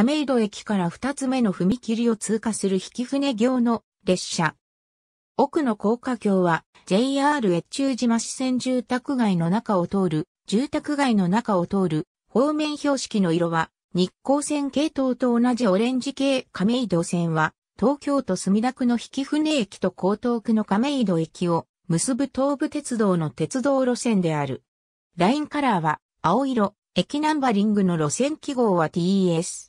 亀戸駅から2つ目の踏切を通過する曳舟形の列車。奥の高架橋は JR 越中島支線住宅街の中を通る方面標識の色は日光線系統と同じオレンジ系。亀戸線は東京都墨田区の曳舟駅と江東区の亀戸駅を結ぶ東武鉄道の鉄道路線である。ラインカラーは青色、駅ナンバリングの路線記号は TES。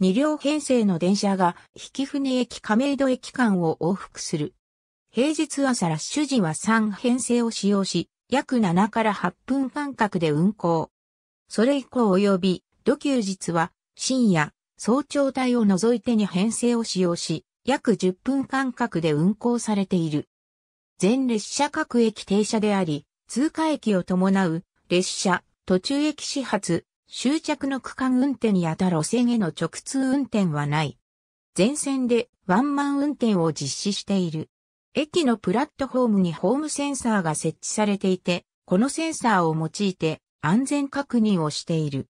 2両編成の電車が曳舟駅亀戸駅間を往復する。平日朝ラッシュ時は3編成を使用し、約7から8分間隔で運行。それ以降及び、土休日は深夜、早朝帯を除いて2編成を使用し、約10分間隔で運行されている。全列車各駅停車であり、通過駅を伴う列車、途中駅始発、終着の区間運転や他路線への直通運転はない。全線でワンマン運転を実施している。駅のプラットホームにホームセンサーが設置されていて、このセンサーを用いて安全確認をしている。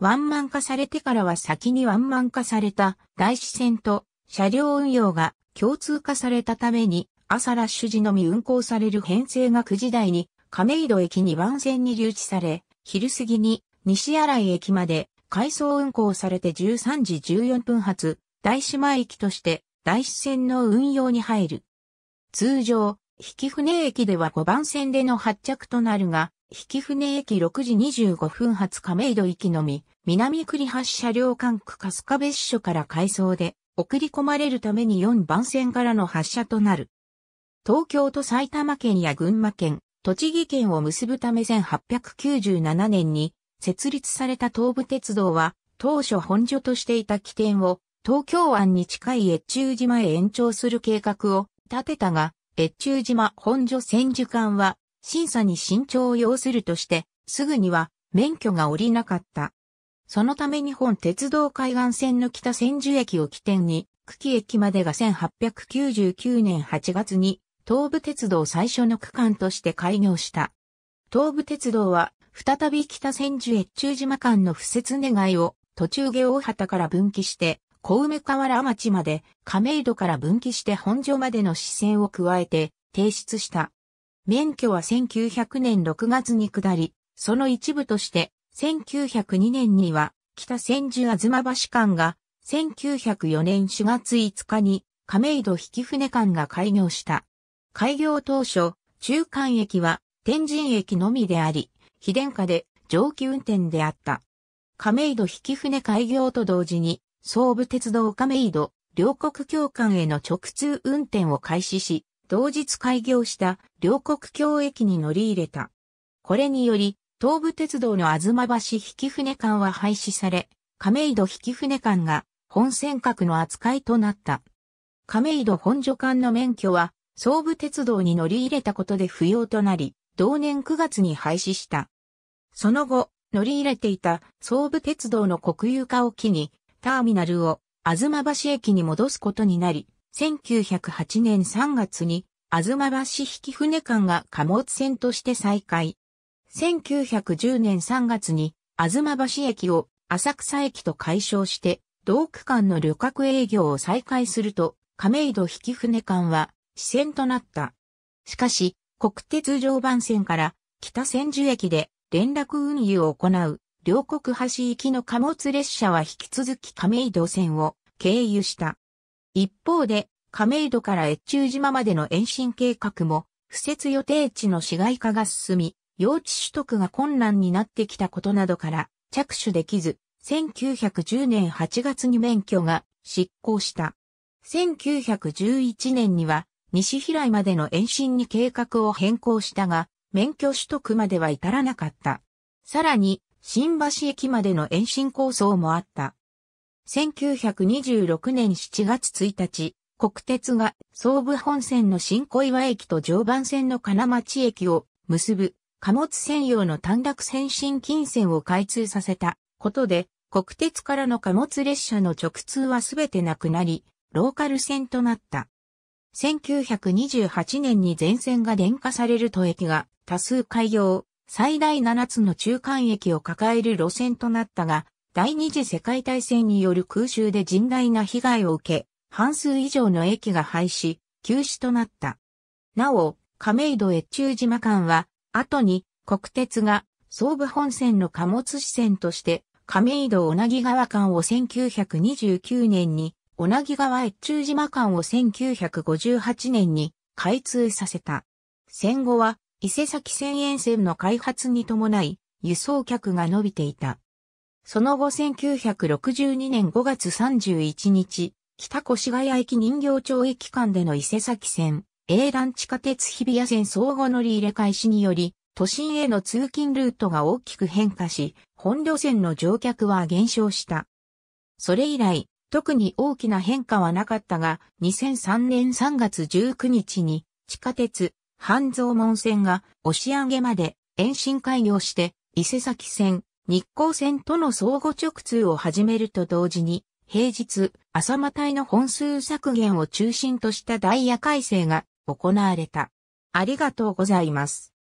ワンマン化されてからは先にワンマン化された台支線と車両運用が共通化されたために、朝ラッシュ時のみ運行される編成が9時台に亀戸駅2番線に留置され、昼過ぎに西新井駅まで回送運行されて13時14分発、大島駅として台支線の運用に入る。通常、曳舟駅では5番線での発着となるが、曳舟駅6時25分発亀戸駅のみ、南栗橋車両管区春日別所から回送で送り込まれるために4番線からの発車となる。東京と埼玉県や群馬県、栃木県を結ぶため1897年に設立された東武鉄道は当初本所としていた起点を東京湾に近い越中島へ延長する計画を立てたが、越中島本所線受管は審査に慎重を要するとしてすぐには免許が下りなかった。そのため日本鉄道海岸線の北千住駅を起点に久喜駅までが1899年8月に東武鉄道最初の区間として開業した。東武鉄道は再び北千住越中島間の敷設願いを途中下大畑から分岐して小梅河原町まで亀戸から分岐して本所までの支線を加えて提出した。免許は1900年6月に下り、その一部として1902年には北千住吾妻橋間が1904年4月5日に亀戸曳舟間が開業した。開業当初、中間駅は天神駅のみであり、非電化で蒸気運転であった。亀戸曳舟開業と同時に、総武鉄道亀戸、両国境間への直通運転を開始し、同日開業した両国境駅に乗り入れた。これにより、東武鉄道の吾妻橋曳舟間は廃止され、亀戸曳舟間が本線各の扱いとなった。亀戸本所間の免許は、総武鉄道に乗り入れたことで不要となり、同年9月に廃止した。その後、乗り入れていた総武鉄道の国有化を機に、ターミナルを吾妻橋駅に戻すことになり、1908年3月に吾妻橋曳舟間が貨物線として再開。1910年3月に吾妻橋駅を浅草駅と改称して、同区間の旅客営業を再開すると、亀戸曳舟間は、支線となった。しかし、国鉄常磐線から北千住駅で連絡運輸を行う両国橋行きの貨物列車は引き続き亀戸線を経由した。一方で、亀戸から越中島までの延伸計画も、敷設予定地の市街化が進み、用地取得が困難になってきたことなどから着手できず、1910年8月に免許が失効した。1911年には、西平井までの延伸に計画を変更したが、免許取得までは至らなかった。さらに、新橋駅までの延伸構想もあった。1926年7月1日、国鉄が総武本線の新小岩駅と常磐線の金町駅を結ぶ貨物専用の短絡線新金線を開通させたことで、国鉄からの貨物列車の直通はすべてなくなり、ローカル線となった。1928年に全線が電化されると駅が多数開業、最大7つの中間駅を抱える路線となったが、第二次世界大戦による空襲で甚大な被害を受け、半数以上の駅が廃止、休止となった。なお、亀戸越中島間は、後に国鉄が総武本線の貨物支線として、亀戸小名木川間を1929年に、小名木川越中島間を1958年に開通させた。戦後は、伊勢崎線沿線の開発に伴い、輸送客が伸びていた。その後1962年5月31日、北越谷駅人形町駅間での伊勢崎線、営団地下鉄日比谷線相互乗り入れ開始により、都心への通勤ルートが大きく変化し、本路線の乗客は減少した。それ以来、特に大きな変化はなかったが、2003年3月19日に、地下鉄、半蔵門線が押上まで延伸開業して、伊勢崎線、日光線との相互直通を始めると同時に、平日、朝間帯の本数削減を中心としたダイヤ改正が行われた。ありがとうございます。